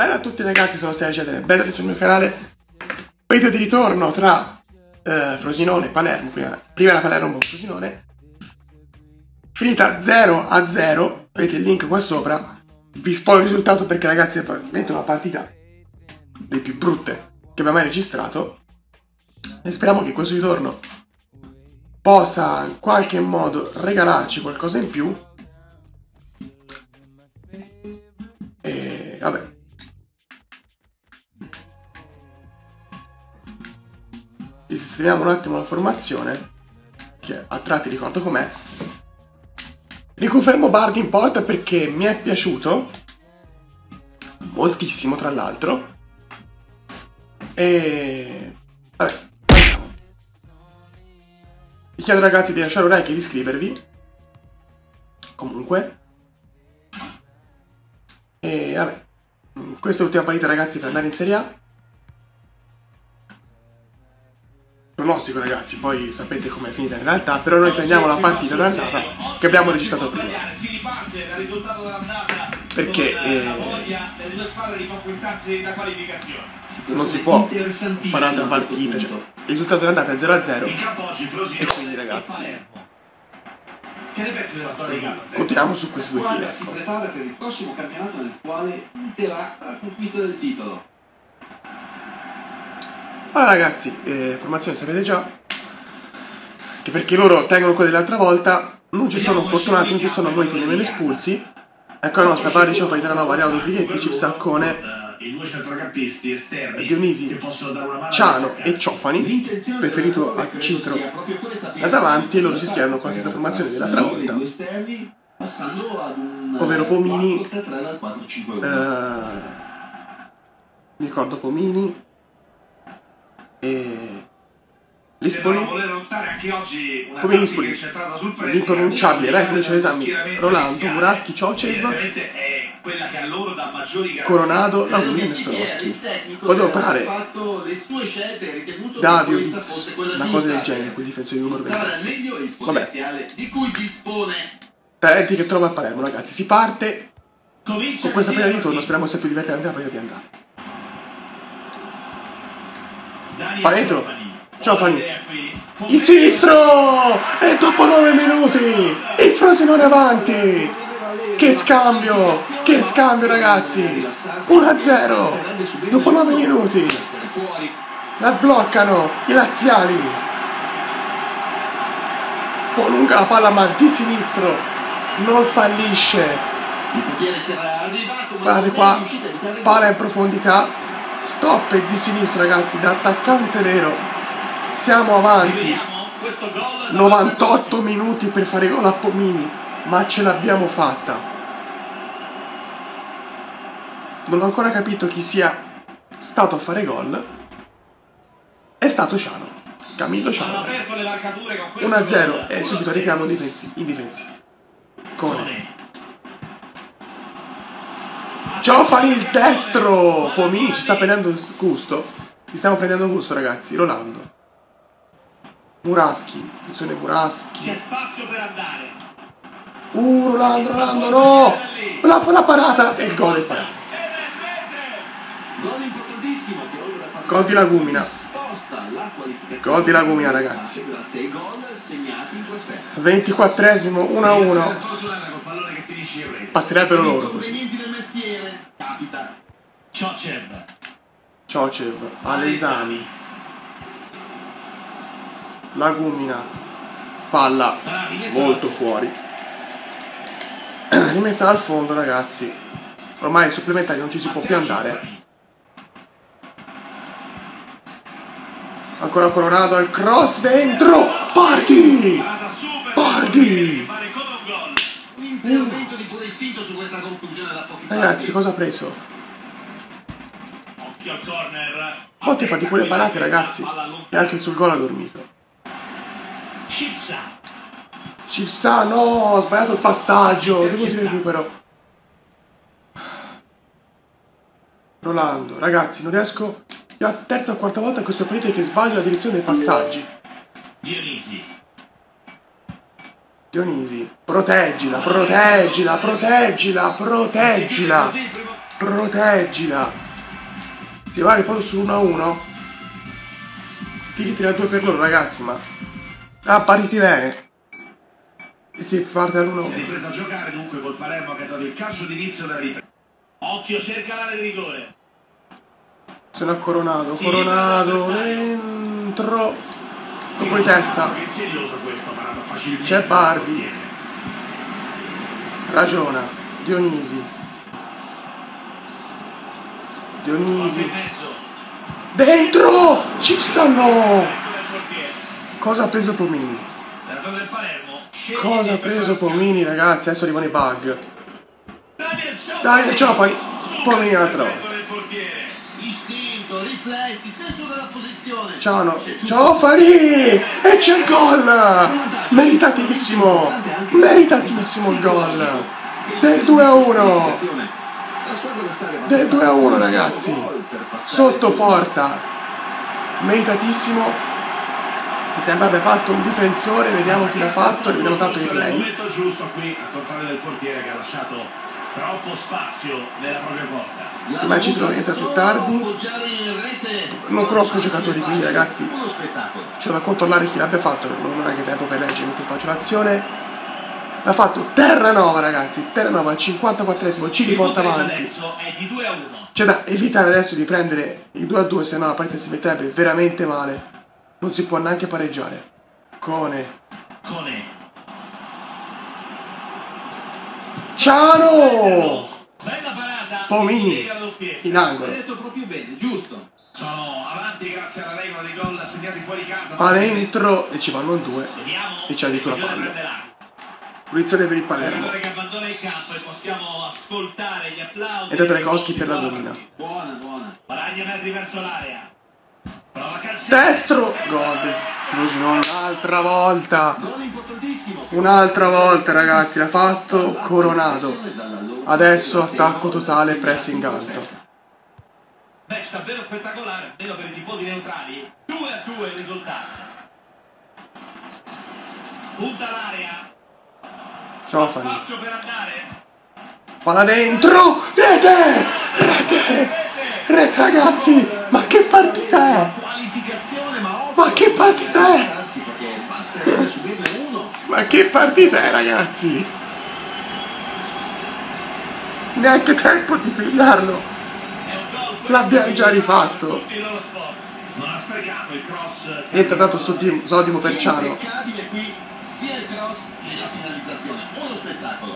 Bella a tutti ragazzi, sono Stai Cedere, benvenuti sul mio canale. Vedete di ritorno tra Frosinone e Palermo, prima la Palermo con Frosinone. Finita 0-0, avete il link qua sopra. Vi spoglio il risultato perché ragazzi è veramente una partita delle più brutte che abbiamo mai registrato. E speriamo che questo ritorno possa in qualche modo regalarci qualcosa in più. E vabbè. Sistemiamo un attimo la formazione, che a tratti ricordo com'è. Riconfermo Bardi in porta perché mi è piaciuto moltissimo, tra l'altro. E vabbè, andiamo. Vi chiedo ragazzi di lasciare un like e di iscrivervi. Comunque. E vabbè, questa è l'ultima partita ragazzi per andare in Serie A. Pronostico ragazzi, poi sapete com'è finita in realtà, però noi prendiamo la partita d'andata che abbiamo registrato prima. Perché non si può fare un'altra partita, cioè, il risultato dell'andata è 0-0 e quindi ragazzi continuiamo su queste due file. Si prepara per il prossimo campionato nel quale punterà la conquista del titolo. Allora ragazzi, formazione sapete già che perché loro tengono quella dell'altra volta, non ci sono fortunati, non ci sono molti nemmeno espulsi. Ecco la nostra Bardi, Ciofani, Terranova, Ariano, Prighetti, Cipsaccone, Dionisi, Ciano e Ciofani, preferito a Citro da davanti, e loro si schierano con la stessa formazione dell'altra volta, ovvero Pomini, mi ricordo Pomini e Lispoli, come Lispoli, l'inpronunciabile, Recluce Esami, Rolando, Muraschi, Ciocev, Coronado, Laudini e Nestorowski. Poteva operare Davio, Itz, una cosa del genere, quel difensore di numero 20. Vabbè, talenti che trova a Palermo ragazzi, si parte con questa prima di ritorno, speriamo sia più divertente la prima di andare. Paletro, ciao Fanny, il sinistro, e dopo 9 minuti il Frosinone avanti. Che scambio ragazzi, 1-0 dopo 9 minuti, la sbloccano i laziali con lunga la palla, ma di sinistro non fallisce. Guardate qua, palla in profondità, stop di sinistra ragazzi, da attaccante vero. Siamo avanti, 98 minuti per fare gol a Pomini, ma ce l'abbiamo fatta. Non ho ancora capito chi sia stato a fare gol. È stato Ciano, Camillo Ciano ragazzi. 1-0 e subito richiamo in difensiva con Ciofani il destro. Pomini ci sta prendendo gusto. Ci stiamo prendendo gusto ragazzi. Rolando, Muraschi, attenzione Muraschi. C'è spazio per andare. Rolando, Rolando no. La parata e il gol è parato. Gol importantissimo. Gol di Lagumina. Gol di Lagumina ragazzi. 24esimo 1-1. Passerebbero loro così. Capita Ciocev, Alesani, Lagumina, palla molto fuori, rimessa al fondo ragazzi, ormai supplementari non ci si può più andare. Ancora Coronado al cross dentro, Bardi, Bardi. Ragazzi, cosa ha preso? Occhio al corner. Botti fa di quelle parate, ragazzi. E anche sul gol ha dormito. Cipsa, no, ho sbagliato il passaggio. Devo dire recupero. Rolando, ragazzi, non riesco. Io la terza o quarta volta in questo periodo che sbaglio la direzione dei passaggi. Dionisi, proteggila, proteggila, proteggila, proteggila. Proteggila. Ti va che foto sull'1-1? Tiri 3-2 per loro, ragazzi, ma... Ah, partiti bene. Sì, parte all'1-1. Si è ripreso a giocare dunque col Palermo che ha dato il calcio d'inizio da ripresa. Occhio, cerca l'area di rigore. Se no Coronato, sì, Coronato dentro. Colpo di testa. C'è Parvi. Ragiona Dionisi. Dionisi dentro. Cipsano. Cosa ha preso Pomini? Cosa ha preso Pomini, ragazzi? Adesso arrivano i bug. Dai, Ciofani. Pomini un'altra volta. Istinto, riflessi, senso della posizione. Ciofani! E c'è il gol! Meritatissimo! Meritatissimo il gol! Del 2-1! Del 2-1, ragazzi! Sotto porta! Meritatissimo! Mi sembra abbia fatto un difensore, vediamo chi l'ha fatto e vediamo tanto di play. Il momento giusto qui, al contrario del portiere che ha lasciato troppo spazio nella propria porta. Ma ci trovo entra più tardi. Non conosco giocatori, quindi ragazzi c'è da controllare chi l'abbia fatto. Non è che tempo per leggere, mentre faccio l'azione. L'ha fatto Terranova, ragazzi. Terranova al 54esimo ci riporta avanti. C'è da evitare adesso di prendere il 2-2, se no la partita si metterebbe veramente male. Non si può neanche pareggiare. Cone. Ciano! Bella parata! Pomini in angolo. Sono avanti grazie alla regola di gol segnati fuori casa. Va dentro e ci vanno in due. E c'è addirittura fallo. Punizione per il Palermo. E da Trekowski per la domina. Buona. Paragna metri verso l'area. Destro! Gol! Frosinone un'altra volta! Un'altra volta, ragazzi, l'ha fatto Coronato. Adesso attacco totale, pressing alto. Match davvero spettacolare, almeno per i tifosi neutrali. 2-2 il risultato. Punta l'area. Ciofani. Spazio per andare. Palla dentro! Rete! Rete! Ragazzi, ma che partita è? Ma che partita è? Ma che partita è, ragazzi? Neanche tempo di pillarlo. L'abbiamo già rifatto. Niente, tanto soddimo per Ciano.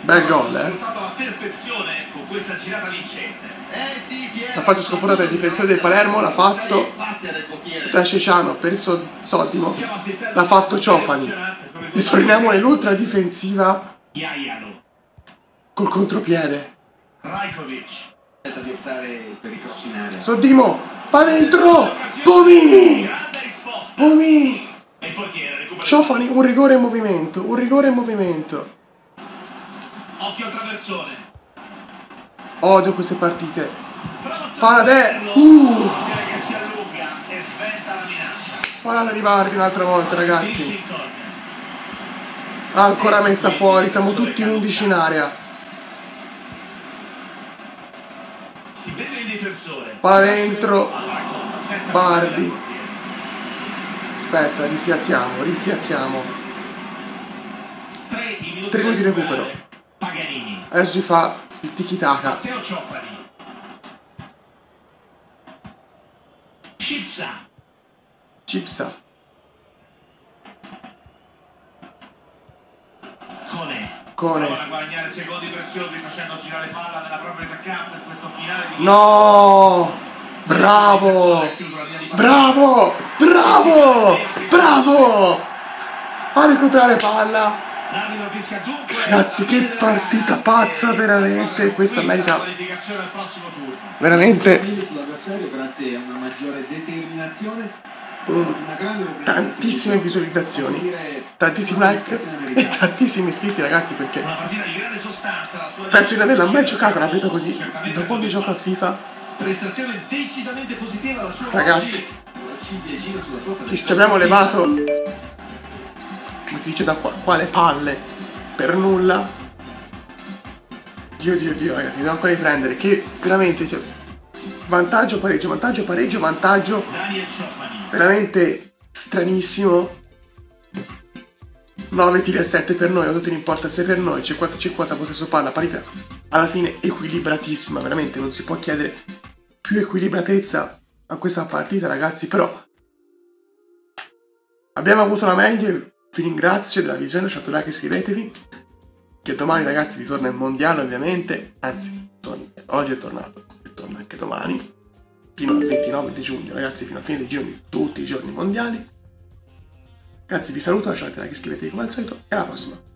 Bel gol, La faccia sconfortata del difensore del Palermo, l'ha fatto Ciano per Soddimo, l'ha fatto Ciofani. Ritorniamo nell'ultra difensiva col contropiede. Soddimo, va dentro! Pomini! Ciofani, un rigore in movimento, un rigore in movimento. Occhio al traversone. Odio queste partite. Parade! Che si allunga e sventa la minaccia. Parate di Vardi un'altra volta, ragazzi. Ancora messa fuori, siamo tutti 11 in area. Si vede il difensore. Palla dentro. Vardi. Aspetta, rifiatiamo. 3 minuti di recupero. Adesso si fa il tiki taka. Cipsa. Cone. Prova a guadagnare secondi preziosi facendo girare palla nella propria attaccante in questo finale di... No! Bravo! A recuperare palla. Ragazzi, che partita pazza veramente, questa merita veramente tantissime visualizzazioni, tantissimi like e tantissimi iscritti, ragazzi, perché penso di averla mai giocata una partita così da quando gioco a FIFA. Ragazzi, ci abbiamo levato, come si dice, da quale palle per nulla. Dio, ragazzi, devo ancora riprendere, che veramente, cioè, vantaggio, pareggio, veramente stranissimo. 9 tiri a 7 per noi, 8 tiri in porta a 6 per noi, 50-50 possesso palla, parità, alla fine equilibratissima, veramente non si può chiedere più equilibratezza a questa partita, ragazzi. Però abbiamo avuto la meglio, vi ringrazio della visione, lasciate like e iscrivetevi, che domani, ragazzi, ritorna il mondiale, ovviamente, anzi oggi è tornato, ritorna anche domani fino al 29 di giugno, ragazzi, fino a fine dei giorni, tutti i giorni mondiali. Ragazzi, vi saluto, lasciate like, iscrivetevi come al solito e alla prossima.